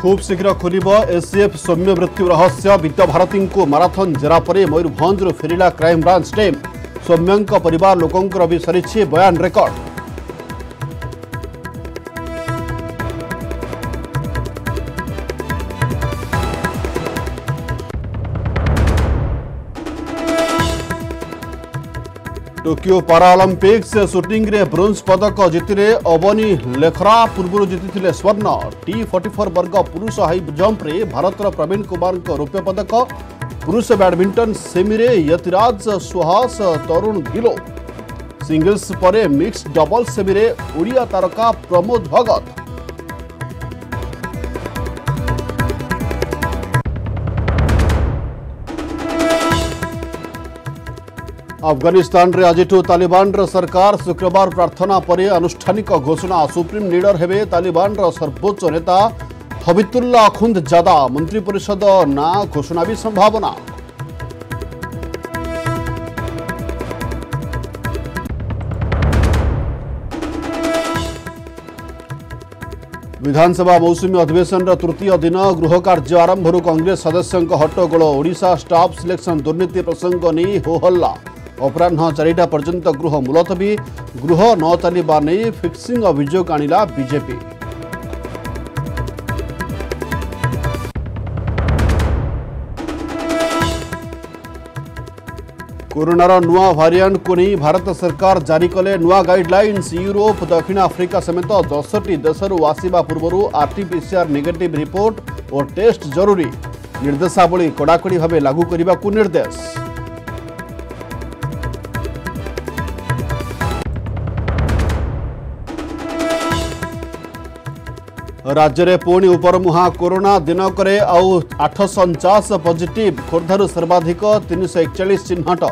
खूब शीघ्र खोल एसीएफ सौम्य मृत्यु रहस्य विद्याभारती को माराथन जेरा पर मयूरभंज फेरिला क्राइमब्रांच टीम सौम्य परिवार लोकों भी सरी बयान रेकर्ड। टोकियो पैरालंपिक्स शूटिंग रे ब्रोंज पदक जीतिले अवनी लेखरा पूर्व जीति स्वर्ण T44 वर्ग पुरुष हाई जंप रे भारत प्रवीण कुमार रौप्य पदक पुरुष बैडमिंटन सेमी रे यतिराज सुहास तरुण गिलो सिंगल्स पर मिक्स डबल सेमी रे ओडिया तारका प्रमोद भगत। अफगानिस्तान रे आज तालिबान सरकार शुक्रवार प्रार्थना पर आनुष्ठानिक घोषणा सुप्रीम लीडर हेबे तालिबान सर्वोच्च नेता हबितुला खुंद जादा मंत्रिपरिषद ना घोषणा भी संभावना। विधानसभा मौसुमी अधिवेशन तृतीय दिन गृह कार्य आरंभ कांग्रेस सदस्यों हट्टगोल ओडिशा स्टाफ सिलेक्शन दुर्नीति प्रसंग नहीं हो हल्ला अपराह्न 4टा पर्यंत गृह मुलतवी गृह न चलवा नहीं फिक्सिंग अभियोग आणिला बीजेपी। कोरोनार नुआ भारिएंट को नहीं भारत सरकार जारी कले नुआ गाइडलाइंस यूरोप दक्षिण आफ्रिका समेत 10टी देशर आसवा पूर्व आरटीपीसीआर नेगेटिव रिपोर्ट और टेस्ट जरूरी निर्देशावली कड़ाकड़ी भाव लागू करने को निर्देश। राज्य में पुणी उपरमुहा कोरोना दिनक आउ 849 पॉजिटिव खोर्धार सर्वाधिक 341 चिन्हट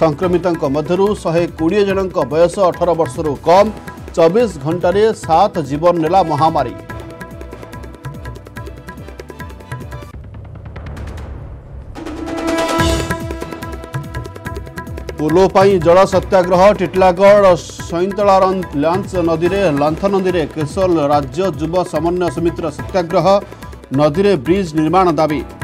संक्रमितों मध्य 120 जन बयस 18 वर्षरू कम 24 घंटे 7 जीवन नेला महामारी। पोलो पाई जल सत्याग्रह टिटलागढ़ सैंतला लांथनदी केशल राज्य युवा समन्वय समिति सत्याग्रह नदी रे ब्रिज निर्माण दाबी।